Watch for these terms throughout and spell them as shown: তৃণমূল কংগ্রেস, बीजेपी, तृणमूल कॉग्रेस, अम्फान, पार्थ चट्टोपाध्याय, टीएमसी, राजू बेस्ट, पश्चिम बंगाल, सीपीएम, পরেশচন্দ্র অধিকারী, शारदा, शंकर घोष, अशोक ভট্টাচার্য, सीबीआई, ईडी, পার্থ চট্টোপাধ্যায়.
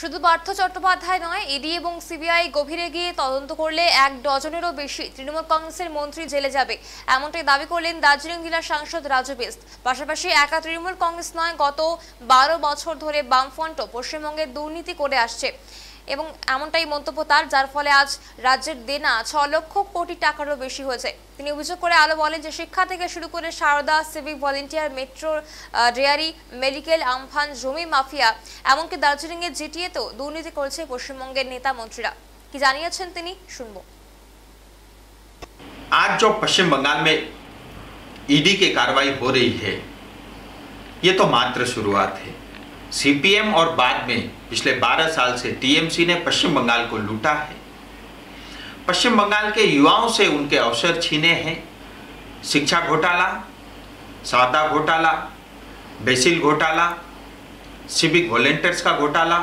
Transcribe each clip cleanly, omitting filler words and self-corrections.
शुधु पार्थ चट्टोपाध्याय नय़ ईडी एबं सीबीआई गभीरे गिये तदन्त करले एक डजनेरो बेशी तृणमूल कॉग्रेसेर मंत्री जेले जाबे एमनटाई दाबी करलेन दार्जिलिंग जिला सांसद राजू बेस्ट। पाशापाशि एका तृणमूल कॉग्रेस नय़ गत 12 बछर धरे बामफ्रंट पश्चिमबंगे दुर्नीति करे आसछे एबं एमनटाई मंतब्य तार, जार फले आज राज्येर देना 6 लक्ष कोटी टाकारो बेशी होयेछे। तिनि अभियोग करे आलो बोलेन जे शिक्षा थेके शुरू करे शारदा civic volunteer metro dairy medical Amphan जमी माफिया एमनकि दार्जिलिंगेर जिटिएतेओ दुर्नीति करेछे पश्चिमबंगेर नेता मंत्रीरा कि जानियेछेन तिनि शुनबो। आज जो पश्चिम बंगाल में ईडी की कार्रवाई हो रही है ये तो मात्र शुरुआत है। सीपीएम और बाद में पिछले 12 साल से टीएमसी ने पश्चिम बंगाल को लूटा है, पश्चिम बंगाल के युवाओं से उनके अवसर छीने हैं। शिक्षा घोटाला, सादा घोटाला, बेसिल घोटाला, सिविक वॉलेंटियर्स का घोटाला,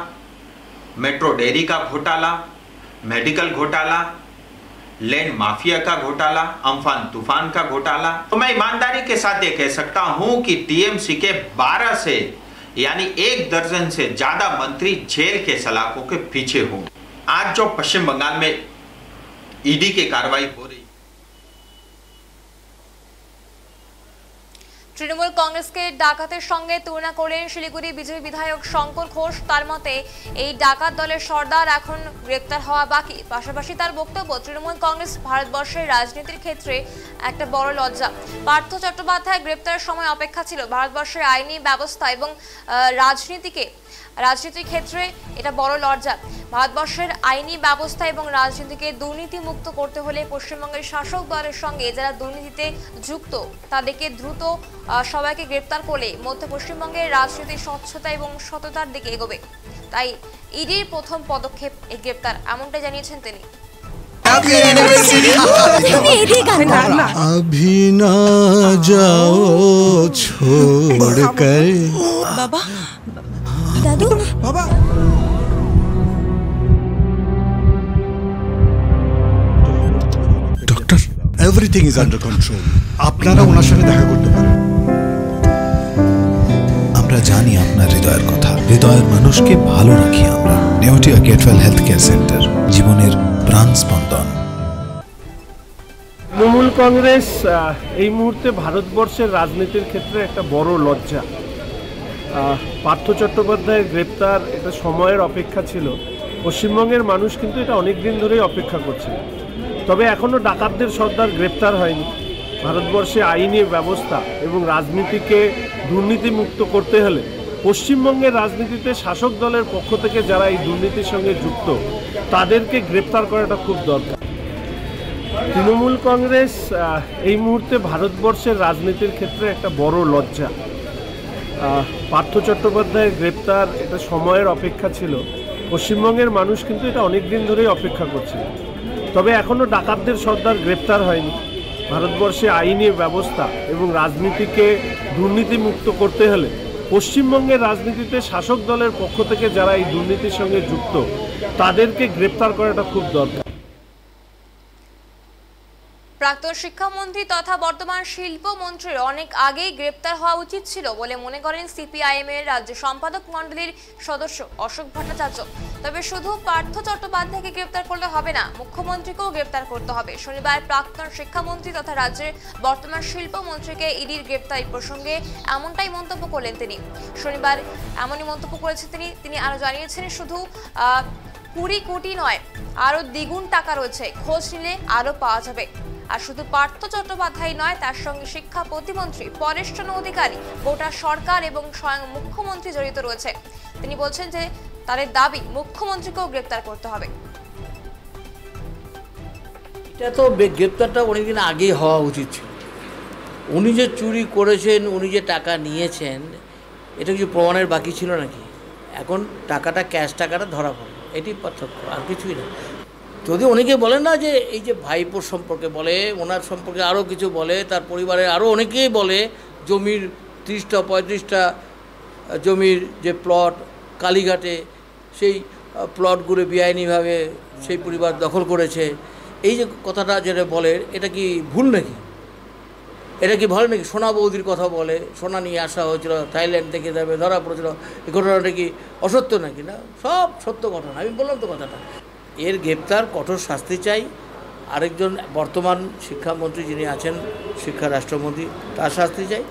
मेट्रो डेयरी का घोटाला, मेडिकल घोटाला, लैंड माफिया का घोटाला, अम्फान तूफान का घोटाला। तो मैं ईमानदारी के साथ ये कह सकता हूँ कि टीएमसी के 12 से यानी 1 दर्जन से ज़्यादा मंत्री जेल के सलाखों के पीछे हों। आज जो पश्चिम बंगाल में ईडी की कार्रवाई हो रही है। तृणमूल कांग्रेस के डाकातेर संगे तुलना करलेन शिलीगुड़ी बीजेपी विधायक शंकर घोष। तार मते एई डाकात दलेर सरदार एखन ग्रेप्तार हवा बाकी। पाशापाशि तार बक्तव्य तृणमूल कांग्रेस भारतवर्षेर राजनीतिर क्षेत्रे एकटा बड़ लज्जा। पार्थ चट्टोपाध्याय ग्रेप्तारेर समय अपेक्षा छिलो भारतवर्षेर आईनी व्यवस्था एबं राजनीतिर क्षेत्रे एटा बड़ लज्जा। भारतवर्षेर आईनी व्यवस्था एबं राजनीतिके दुर्नीतिमुक्त करते हले पश्चिमबंगेर शासक दलेर संगे जारा दुर्नीतिते जुक्त तादेरके द्रुत सबाइके ग्रेप्तार करे मध्य पश्चिमबंगेर राजनीति स्वच्छता एबं सततार दिके एगोबे। ताई ईडिर प्रथम पदक्षेप ए ग्रेप्तार एमनटाई जानिয়েছেন তিনি। अभी ना जाओ छोड़कर बाबा दादू बाबा। Doctor everything is under control. আপনারা ওনার সাথে দেখা করতে পারেন। আমরা জানি আপনার হৃদয়ের কথা, হৃদয়ের মানুষকে ভালো রাখি আমরা। নেওটিয়া কেটওয়েল হেলথ কেয়ার সেন্টার জীবনের প্রাণ স্পন্দন। তৃণমূল কংগ্রেস এই মুহূর্তে ভারতবর্ষের রাজনীতির ক্ষেত্রে একটা বড় লজ্জা। পার্থ চট্টোপাধ্যায়ের গ্রেপ্তার এটা সময়ের অপেক্ষা ছিল, পশ্চিমবঙ্গের মানুষ কিন্তু এটা অনেক দিন ধরেই অপেক্ষা করছে। তবে এখনও ডাকাতদের সর্দার গ্রেপ্তার হয়নি। ভারতবর্ষে আইনি ব্যবস্থা এবং রাজনীতিকে দুর্নীতিমুক্ত করতে হলে পশ্চিমবঙ্গের রাজনীতিতে শাসক দলের পক্ষ থেকে যারা এই দুর্নীতির সঙ্গে যুক্ত তাদেরকে গ্রেপ্তার করাটা খুব দরকার। তৃণমূল কংগ্রেস এই মুহূর্তে ভারতবর্ষের রাজনীতির ক্ষেত্রে একটা বড় লজ্জা। পার্থ চট্টোপাধ্যায়ের গ্রেপ্তার এটা সময়ের অপেক্ষা ছিল, পশ্চিমবঙ্গের মানুষ কিন্তু এটা অনেক দিন ধরেই অপেক্ষা করছিল। তবে এখনও ডাকাতদের সর্দার গ্রেপ্তার হয়নি। ভারতবর্ষে আইনি ব্যবস্থা এবং রাজনীতিকে দুর্নীতিমুক্ত করতে হলে পশ্চিমবঙ্গের রাজনীতিতে শাসক দলের পক্ষ থেকে যারা এই দুর্নীতির সঙ্গে যুক্ত তাদেরকে গ্রেপ্তার করাটা খুব দরকার। প্রাক্তন শিক্ষামন্ত্রী তথা বর্তমান শিল্পমন্ত্রী অনেক আগেই গ্রেপ্তার হওয়া উচিত ছিল বলে মনে করেন সিপিআইএম এর রাজ্য সম্পাদক মণ্ডলীর সদস্য অশোক ভট্টাচার্য। তবে শুধু পার্থ চট্টোপাধ্যায়কে গ্রেপ্তার করলে হবে না, মুখ্যমন্ত্রীকেও গ্রেপ্তার করতে হবে। শনিবার প্রাক্তন শিক্ষামন্ত্রী তথা রাজ্যের বর্তমান শিল্পমন্ত্রীকে ইডির গ্রেপ্তারি প্রসঙ্গে এমনটাই মন্তব্য করলেন তিনি। শনিবার এমনই মন্তব্য করেছেন তিনি। তিনি আরও জানিয়েছেন শুধু 20 কোটি নয়, আরও দ্বিগুণ টাকা রয়েছে, খোঁজ নিলে আরও পাওয়া যাবে। আর শুধু পার্থ চট্টোপাধ্যায় নয়, তার সঙ্গে শিক্ষা প্রতিমন্ত্রী পরেশচন্দ্র অধিকারী, গোটা সরকার এবং স্বয়ং মুখ্যমন্ত্রী জড়িত রয়েছে। তিনি বলছেন যে তাদের দাবি মুখ্যমন্ত্রীকেও গ্রেপ্তার করতে হবে। এটা তো গ্রেপ্তারটা অনেকদিন আগেই হওয়া উচিত ছিল। উনি যে চুরি করেছেন, উনি যে টাকা নিয়েছেন, এটা কিছু প্রমাণের বাকি ছিল নাকি? এখন টাকাটা ক্যাশ টাকাটা ধরা পড়ে, এটি পার্থক্য, আর কিছুই না। যদি অনেকে বলেন না যে এই যে ভাইপোর সম্পর্কে বলে, ওনার সম্পর্কে আরও কিছু বলে, তার পরিবারের আরও অনেকেই বলে জমির 30-35টা জমির যে প্লট কালীঘাটে, সেই প্লটগুলো বেআইনিভাবে সেই পরিবার দখল করেছে। এই যে কথাটা যেটা বলে, এটা কি ভুল নাকি? এটা কি বলে নাকি সোনা বৌদির কথা বলে, সোনা নিয়ে আসা হয়েছিল থাইল্যান্ড থেকে, যাবে ধরা পড়েছিল, এই ঘটনাটা কি অসত্য নাকি? না, সব সত্য ঘটনা। আমি বললাম তো কথাটা, এর গ্রেপ্তার কঠোর শাস্তি চাই। আরেকজন বর্তমান শিক্ষামন্ত্রী যিনি আছেন, শিক্ষা রাষ্ট্রমন্ত্রী, তার শাস্তি চাই।